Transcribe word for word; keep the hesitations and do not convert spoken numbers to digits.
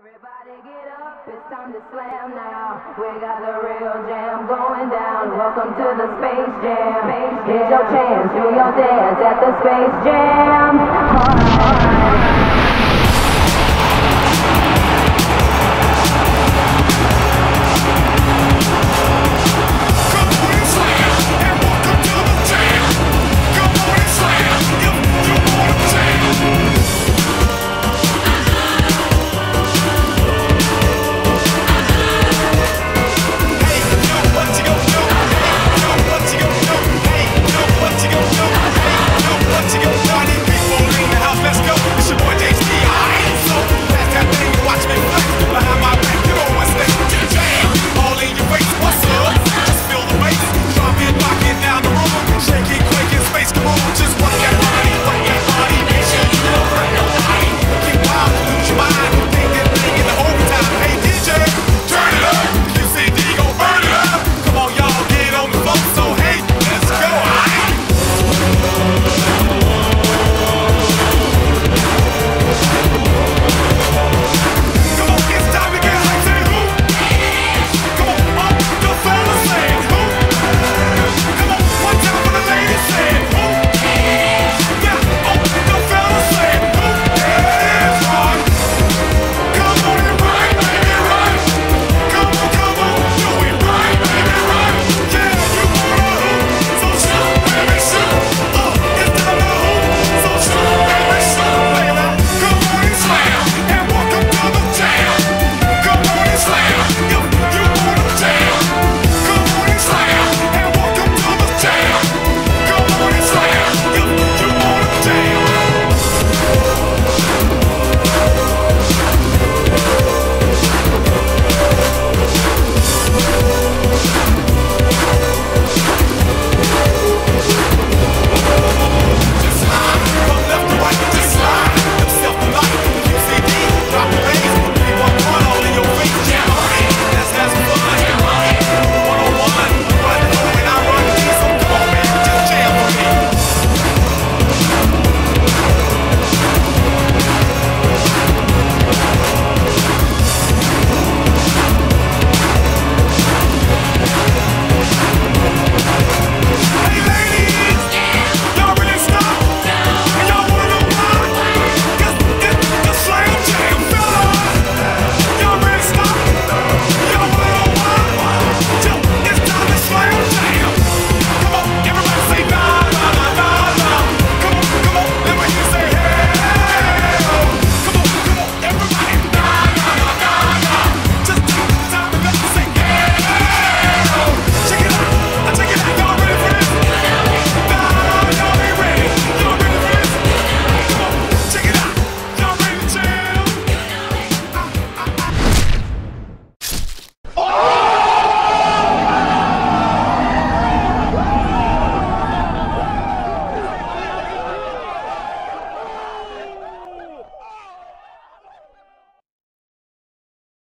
Everybody get up, it's time to slam now. We got the real jam going down. Welcome to the Space Jam. Here's your chance, do your dance at the Space Jam.